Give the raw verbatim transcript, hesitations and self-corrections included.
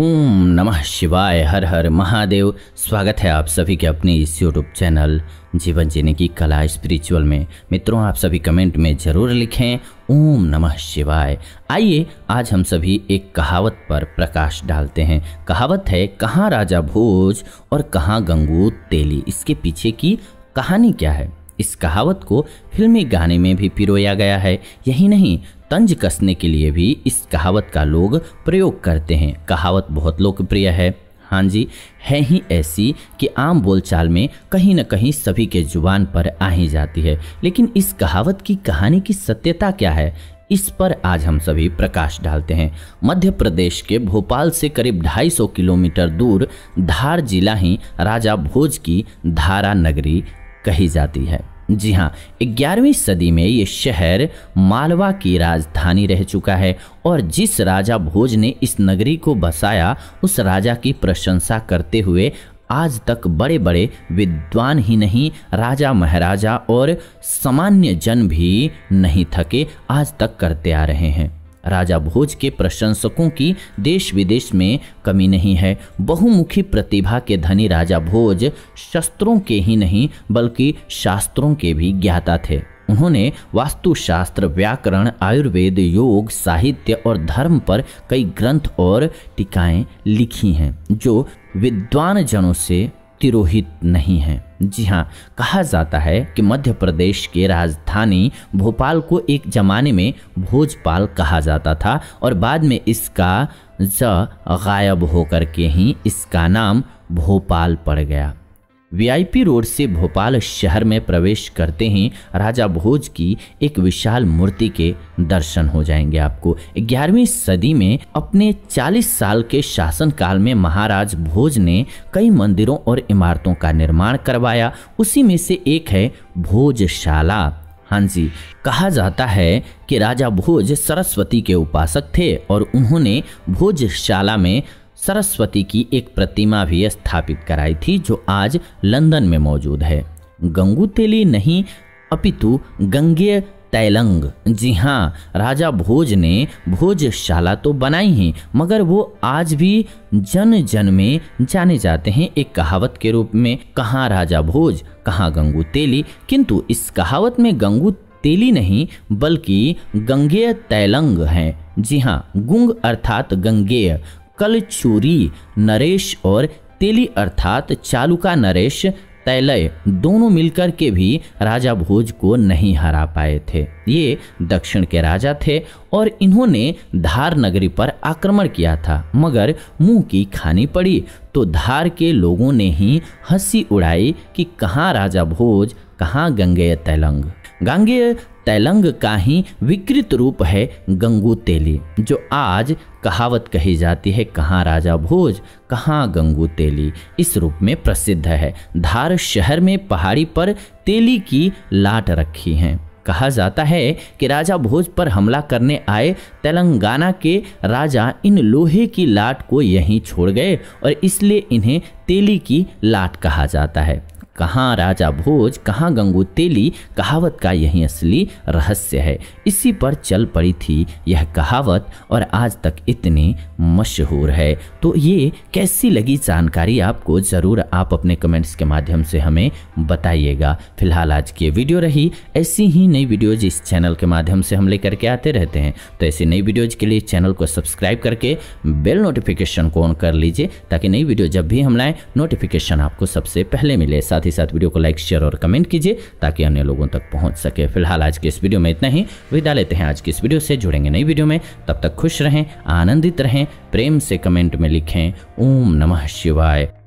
ओम नमः शिवाय, हर हर महादेव। स्वागत है आप सभी के अपने इस यूट्यूब चैनल जीवन जीने की कला स्पिरिचुअल में। मित्रों, आप सभी कमेंट में ज़रूर लिखें ओम नमः शिवाय। आइए आज हम सभी एक कहावत पर प्रकाश डालते हैं। कहावत है, कहाँ राजा भोज और कहाँ गंगू तेली। इसके पीछे की कहानी क्या है? इस कहावत को फिल्मी गाने में भी पिरोया गया है। यही नहीं, तंज कसने के लिए भी इस कहावत का लोग प्रयोग करते हैं। कहावत बहुत लोकप्रिय है। हाँ जी, है ही ऐसी कि आम बोलचाल में कहीं न कहीं सभी के जुबान पर आ ही जाती है। लेकिन इस कहावत की कहानी की सत्यता क्या है, इस पर आज हम सभी प्रकाश डालते हैं। मध्य प्रदेश के भोपाल से करीब दो सौ पचास किलोमीटर दूर धार जिला ही राजा भोज की धारा नगरी कही जाती है। जी हाँ, ग्यारहवीं सदी में ये शहर मालवा की राजधानी रह चुका है और जिस राजा भोज ने इस नगरी को बसाया उस राजा की प्रशंसा करते हुए आज तक बड़े बड़े विद्वान ही नहीं, राजा महाराजा और सामान्य जन भी नहीं थके, आज तक करते आ रहे हैं। राजा भोज के प्रशंसकों की देश विदेश में कमी नहीं है। बहुमुखी प्रतिभा के धनी राजा भोज शस्त्रों के ही नहीं बल्कि शास्त्रों के भी ज्ञाता थे। उन्होंने वास्तुशास्त्र, व्याकरण, आयुर्वेद, योग, साहित्य और धर्म पर कई ग्रंथ और टीकाएं लिखी हैं जो विद्वान जनों से तिरोहित नहीं है। जी हाँ, कहा जाता है कि मध्य प्रदेश के राजधानी भोपाल को एक जमाने में भोजपाल कहा जाता था और बाद में इसका ज गायब होकर के ही इसका नाम भोपाल पड़ गया। वीआईपी रोड से भोपाल शहर में प्रवेश करते ही राजा भोज की एक विशाल मूर्ति के दर्शन हो जाएंगे आपको। ग्यारहवीं सदी में अपने चालीस साल के शासनकाल में महाराज भोज ने कई मंदिरों और इमारतों का निर्माण करवाया। उसी में से एक है भोजशाला। हाँ जी, कहा जाता है कि राजा भोज सरस्वती के उपासक थे और उन्होंने भोजशाला में सरस्वती की एक प्रतिमा भी स्थापित कराई थी जो आज लंदन में मौजूद है। गंगू तेली नहीं अपितु गंगे तैलंग। जी हाँ, राजा भोज ने भोजशाला तो बनाई ही मगर वो आज भी जन जन में जाने जाते हैं एक कहावत के रूप में, कहाँ राजा भोज कहाँ गंगू तेली। किंतु इस कहावत में गंगू तेली नहीं बल्कि गंगे तैलंग हैं। जी हाँ, गुंग अर्थात गंगेय, कलचूरी नरेश और तेली अर्थात चालुका नरेश तैलय, दोनों मिलकर के भी राजा भोज को नहीं हरा पाए थे। ये दक्षिण के राजा थे और इन्होंने धार नगरी पर आक्रमण किया था मगर मुंह की खानी पड़ी। तो धार के लोगों ने ही हंसी उड़ाई कि कहाँ राजा भोज कहाँ गंगे तैलंग। गंगे तैलंग का ही विकृत रूप है गंगू तेली, जो आज कहावत कही जाती है कहाँ राजा भोज कहाँ गंगू तेली, इस रूप में प्रसिद्ध है। धार शहर में पहाड़ी पर तेली की लाट रखी हैं। कहा जाता है कि राजा भोज पर हमला करने आए तेलंगाना के राजा इन लोहे की लाट को यहीं छोड़ गए और इसलिए इन्हें तेली की लाट कहा जाता है। कहाँ राजा भोज कहाँ गंगू तेली कहावत का यही असली रहस्य है। इसी पर चल पड़ी थी यह कहावत और आज तक इतनी मशहूर है। तो ये कैसी लगी जानकारी आपको, ज़रूर आप अपने कमेंट्स के माध्यम से हमें बताइएगा। फिलहाल आज की वीडियो रही, ऐसी ही नई वीडियोज इस चैनल के माध्यम से हम लेकर के आते रहते हैं। तो ऐसी नई वीडियोज के लिए चैनल को सब्सक्राइब करके बेल नोटिफिकेशन को ऑन कर लीजिए ताकि नई वीडियो जब भी हम लाएँ नोटिफिकेशन आपको सबसे पहले मिले। साथ ही साथ वीडियो को लाइक, शेयर और कमेंट कीजिए ताकि अन्य लोगों तक पहुंच सके। फिलहाल आज के इस वीडियो में इतना ही, विदा लेते हैं आज की इस वीडियो से। जुड़ेंगे नई वीडियो में, तब तक खुश रहें, आनंदित रहें, प्रेम से कमेंट में लिखें ओम नमः शिवाय।